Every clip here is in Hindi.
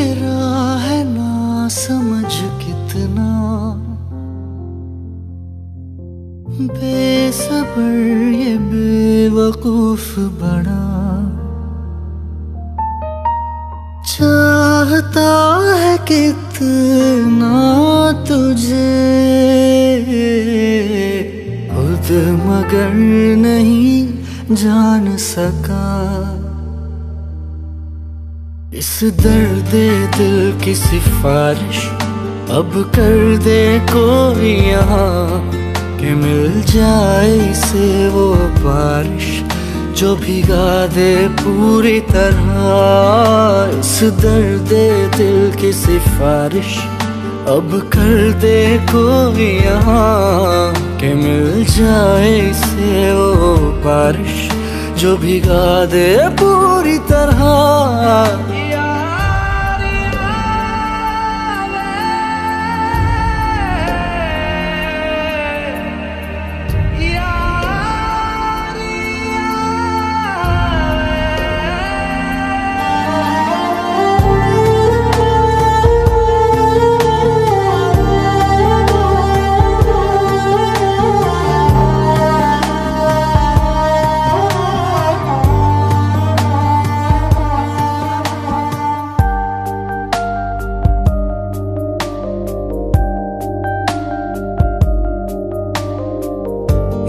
तेरा है ना समझ कितना बेसबर ये बेवकूफ बना, चाहता है कितना तुझे खुद मगर नहीं जान सका। इस दर्द दिल की सिफारिश अब कर दे कोई यहाँ कि मिल जाए इसे वो बारिश जो भिगा दे पूरी तरह। इस दर्द दिल की सिफारिश अब कर दे कोई यहाँ कि मिल जाए इसे वो बारिश जो भिगा दे पूरी तरह।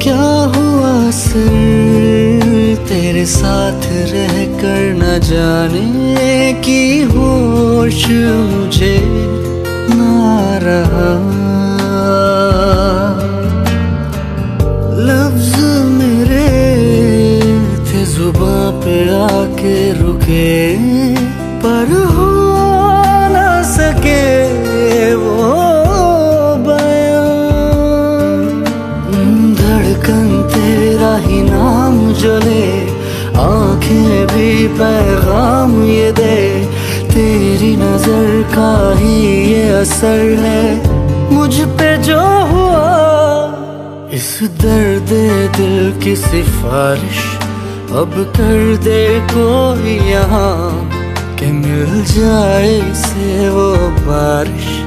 क्या हुआ सिर तेरे साथ रह कर न जाने की होश मुझे ना रहा। लफ्ज मेरे थे जुबां पे आके रुके पर हो ना सके वो तेरा ही नाम जले, आंखें भी पैगाम ये दे। तेरी नजर का ही ये असर है मुझ पे जो हुआ। इस दर्द दिल की सिफारिश अब कर दे कोई यहाँ कि मिल जाए इसे वो बारिश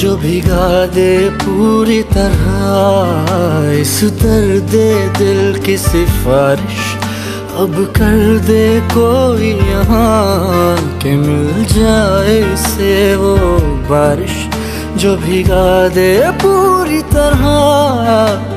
जो भिगा दे पूरी तरह। इस दर्द दिल की सिफारिश अब कर दे कोई यहाँ कि मिल जाए इसे वो बारिश जो भिगा दे पूरी तरह।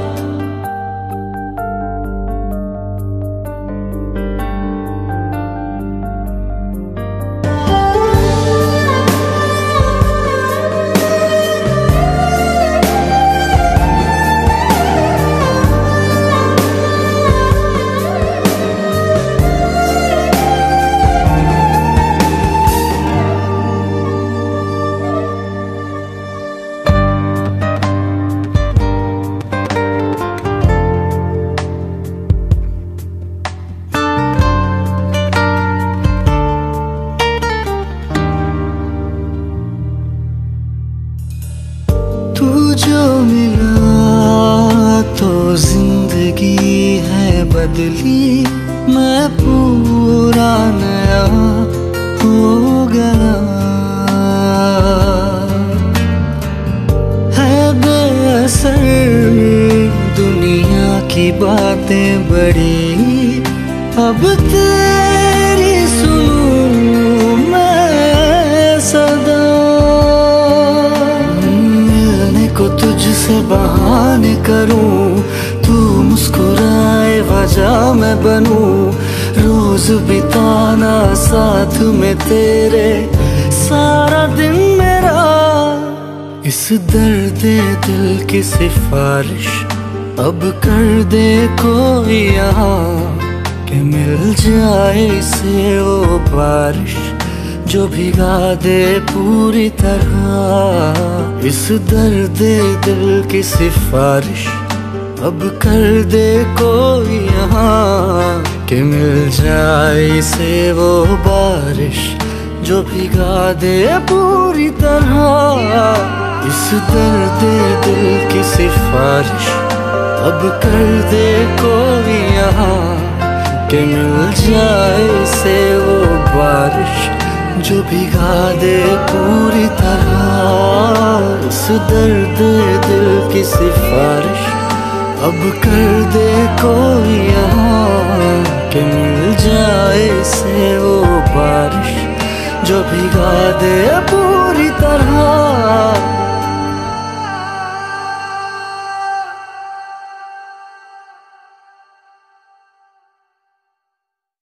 जो मिला तो जिंदगी है बदली, मैं पूरा नया हो गया। है बेअसर दुनिया की बातें बड़ी, अब तेरी सुनूं मैं सदा। तुझसे बहाने करूं, तू मुस्कुराए वजह मैं बनूं। रोज बिताना साथ में तेरे, सारा दिन मेरा। इस दर्द दिल की सिफारिश अब कर दे कोई यहाँ कि मिल जाए इसे वो बारिश जो भिगा दे पूरी तरह। इस दर्द दिल की सिफारिश अब कर दे कोई यहाँ कि मिल जाए इसे वो बारिश जो भिगा दे पूरी तरह। इस दर्द दिल की सिफारिश अब कर दे कोई यहाँ कि मिल जाए इसे वो बारिश जो भिगा दे पूरी तरह उस दर्द दिल की सिफारिश अब कर दे कोई यहाँ कि मिल जाए से वो बारिश जो भिगा दे पूरी तरह।